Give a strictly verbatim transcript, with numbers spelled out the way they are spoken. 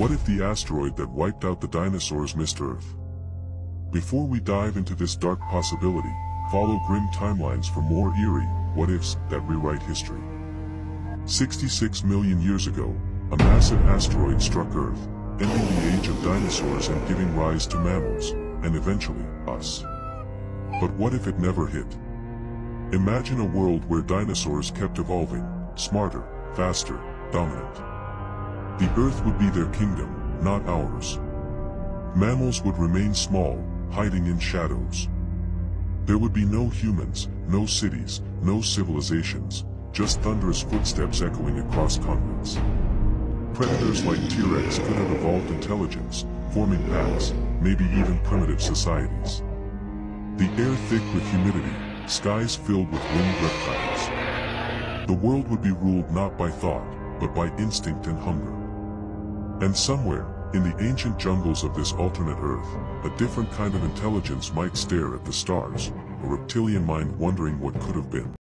What if the asteroid that wiped out the dinosaurs missed Earth? Before we dive into this dark possibility, follow Grim Timelines for more eerie what-ifs that rewrite history. sixty-six million years ago, a massive asteroid struck Earth, ending the age of dinosaurs and giving rise to mammals, and eventually, us. But what if it never hit? Imagine a world where dinosaurs kept evolving, smarter, faster, dominant. The Earth would be their kingdom, not ours. Mammals would remain small, hiding in shadows. There would be no humans, no cities, no civilizations, just thunderous footsteps echoing across continents. Predators like T-Rex could have evolved intelligence, forming packs, maybe even primitive societies. The air thick with humidity, skies filled with winged reptiles. The world would be ruled not by thought, but by instinct and hunger. And somewhere, in the ancient jungles of this alternate Earth, a different kind of intelligence might stare at the stars, a reptilian mind wondering what could have been.